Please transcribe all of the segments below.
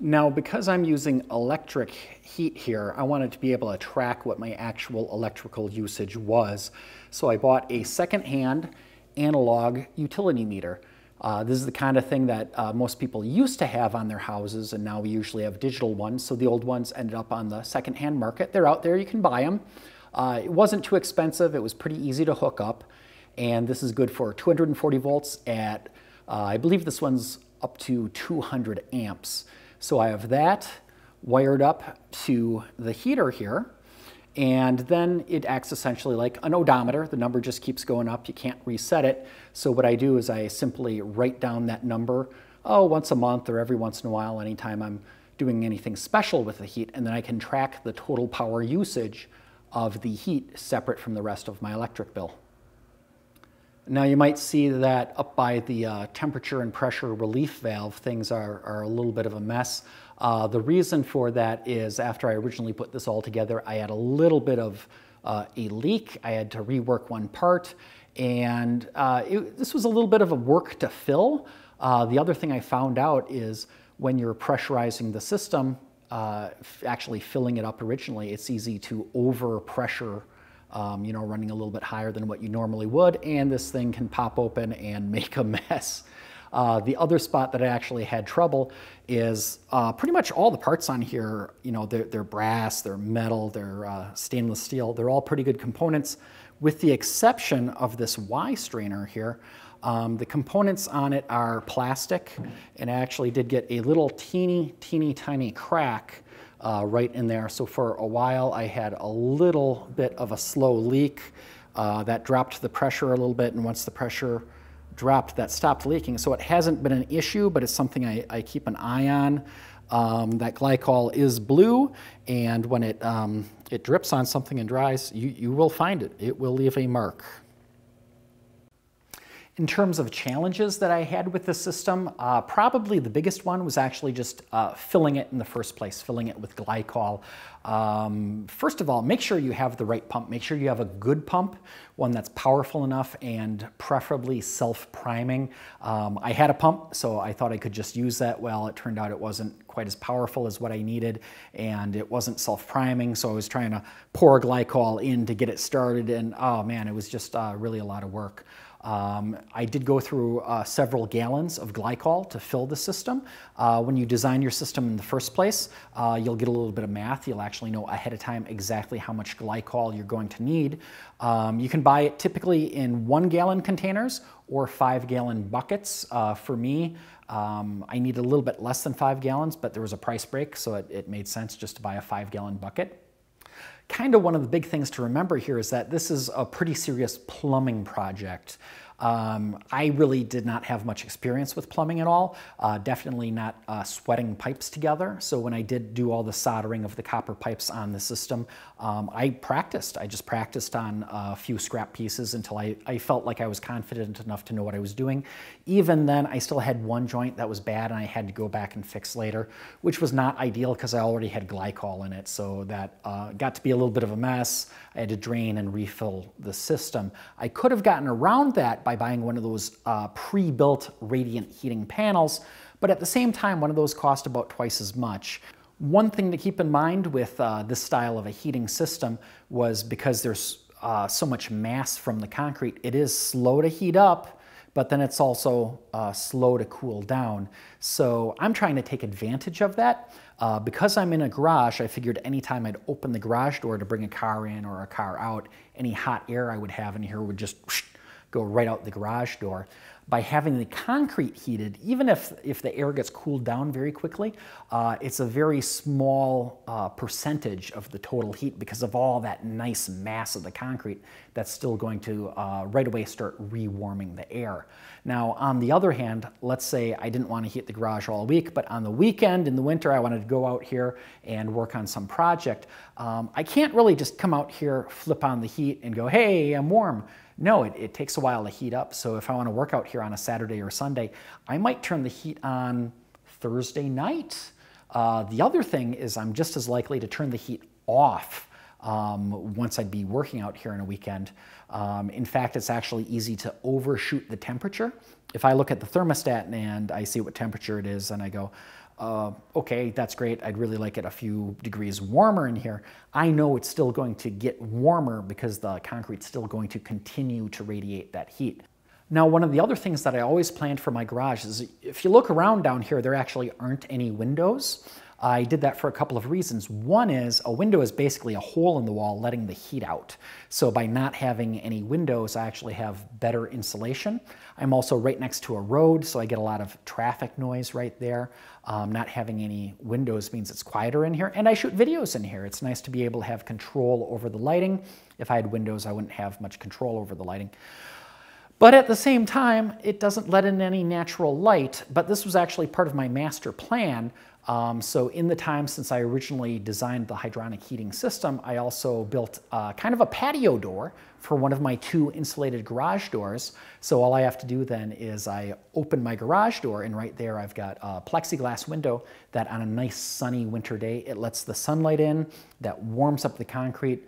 Now, because I'm using electric heat here, I wanted to be able to track what my actual electrical usage was. So I bought a secondhand analog utility meter. This is the kind of thing that most people used to have on their houses, and now we usually have digital ones. So the old ones ended up on the secondhand market. They're out there, you can buy them. It wasn't too expensive, it was pretty easy to hook up. And this is good for 240 volts at, I believe this one's up to 200 amps. So I have that wired up to the heater here. And then it acts essentially like an odometer. The number just keeps going up. You can't reset it. So what I do is I simply write down that number, once a month or every once in a while, anytime I'm doing anything special with the heat. And then I can track the total power usage of the heat separate from the rest of my electric bill. Now you might see that up by the temperature and pressure relief valve, things are a little bit of a mess. The reason for that is after I originally put this all together, I had a little bit of a leak. I had to rework one part, and this was a little bit of a work to fill. The other thing I found out is when you're pressurizing the system, actually filling it up originally, it's easy to overpressure, running a little bit higher than what you normally would, and this thing can pop open and make a mess. The other spot that I actually had trouble is pretty much all the parts on here, they're brass, they're metal, they're stainless steel, they're all pretty good components, with the exception of this Y strainer here. The components on it are plastic, and I actually did get a little teeny tiny crack right in there. So for a while I had a little bit of a slow leak that dropped the pressure a little bit, and once the pressure dropped, that stopped leaking. So it hasn't been an issue, but it's something I keep an eye on. That glycol is blue, and when it drips on something and dries, you will find it. It will leave a mark. In terms of challenges that I had with the system, probably the biggest one was actually just filling it in the first place, filling it with glycol. First of all, make sure you have the right pump. Make sure you have a good pump, one that's powerful enough and preferably self-priming. I had a pump, so I thought I could just use that. Well, it turned out it wasn't quite as powerful as what I needed, and it wasn't self-priming, so I was trying to pour glycol in to get it started, and oh man, it was just really a lot of work. I did go through several gallons of glycol to fill the system. When you design your system in the first place, you'll get a little bit of math. You'll actually know ahead of time exactly how much glycol you're going to need. You can buy it typically in 1 gallon containers or 5 gallon buckets. For me, I need a little bit less than 5 gallons, but there was a price break, so it made sense just to buy a 5 gallon bucket. Kind of one of the big things to remember here is that this is a pretty serious plumbing project. I really did not have much experience with plumbing at all, definitely not sweating pipes together. So when I did do all the soldering of the copper pipes on the system, I just practiced on a few scrap pieces until I felt like I was confident enough to know what I was doing. Even then, I still had one joint that was bad and I had to go back and fix later, which was not ideal because I already had glycol in it. So that got to be a little bit of a mess. I had to drain and refill the system. I could have gotten around that by buying one of those pre-built radiant heating panels, but at the same time, one of those cost about twice as much. One thing to keep in mind with this style of a heating system was because there's so much mass from the concrete, it is slow to heat up, but then it's also slow to cool down. So I'm trying to take advantage of that. Because I'm in a garage, I figured anytime I'd open the garage door to bring a car in or a car out, any hot air I would have in here would just go right out the garage door. By having the concrete heated, even if the air gets cooled down very quickly, it's a very small percentage of the total heat because of all that nice mass of the concrete that's still going to right away start rewarming the air. Now, on the other hand, let's say I didn't want to heat the garage all week, but on the weekend in the winter, I wanted to go out here and work on some project. I can't really just come out here, flip on the heat and go, hey, I'm warm. No, it takes a while to heat up. So if I want to work out here on a Saturday or Sunday, I might turn the heat on Thursday night. The other thing is I'm just as likely to turn the heat off once I'd be working out here on a weekend. In fact, it's actually easy to overshoot the temperature. If I look at the thermostat and I see what temperature it is and I go, okay, that's great, I'd really like it a few degrees warmer in here, I know it's still going to get warmer because the concrete's still going to continue to radiate that heat. Now, one of the other things that I always planned for my garage is, if you look around down here, there actually aren't any windows. I did that for a couple of reasons. One is, a window is basically a hole in the wall letting the heat out. So by not having any windows, I actually have better insulation. I'm also right next to a road, so I get a lot of traffic noise right there. Not having any windows means it's quieter in here, and I shoot videos in here. It's nice to be able to have control over the lighting. If I had windows, I wouldn't have much control over the lighting. But at the same time, it doesn't let in any natural light, but this was actually part of my master plan. So in the time since I originally designed the hydronic heating system, I also built kind of a patio door for one of my two insulated garage doors. So all I have to do then is I open my garage door, and right there I've got a plexiglass window that on a nice sunny winter day, it lets the sunlight in, that warms up the concrete.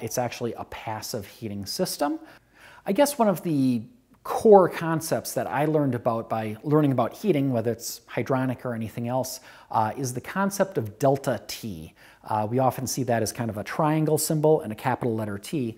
It's actually a passive heating system. I guess one of the core concepts that I learned about by learning about heating, whether it's hydronic or anything else, is the concept of delta T. We often see that as kind of a triangle symbol and a capital letter T.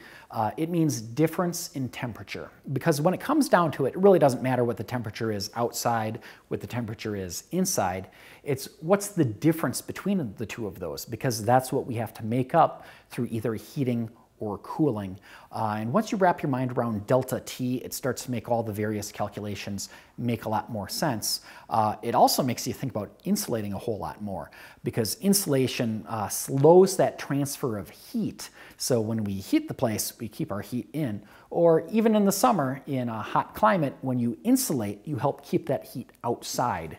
It means difference in temperature, because when it comes down to it, it really doesn't matter what the temperature is outside, what the temperature is inside. It's what's the difference between the two of those, because that's what we have to make up through either heating or cooling. And once you wrap your mind around delta T, it starts to make all the various calculations make a lot more sense. It also makes you think about insulating a whole lot more, because insulation slows that transfer of heat. So when we heat the place, we keep our heat in. Or even in the summer, in a hot climate, when you insulate, you help keep that heat outside.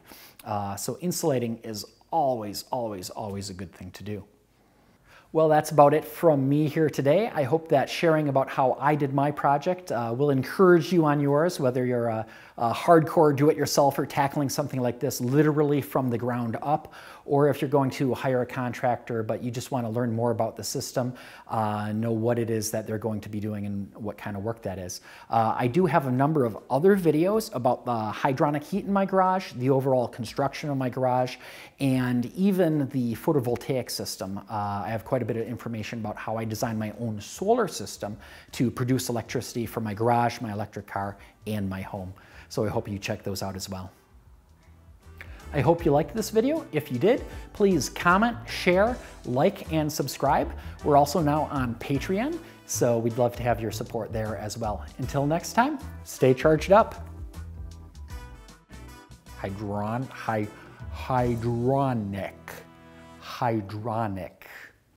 So insulating is always, always, always a good thing to do. Well, that's about it from me here today. I hope that sharing about how I did my project will encourage you on yours, whether you're a hardcore do-it-yourselfer tackling something like this literally from the ground up, or if you're going to hire a contractor but you just want to learn more about the system, know what it is that they're going to be doing and what kind of work that is. I do have a number of other videos about the hydronic heat in my garage, the overall construction of my garage, and even the photovoltaic system. I have quite a bit of information about how I designed my own solar system to produce electricity for my garage, my electric car, and my home. So I hope you check those out as well. I hope you liked this video. If you did, please comment, share, like, and subscribe. We're also now on Patreon, so we'd love to have your support there as well. Until next time, stay charged up. Hydronic.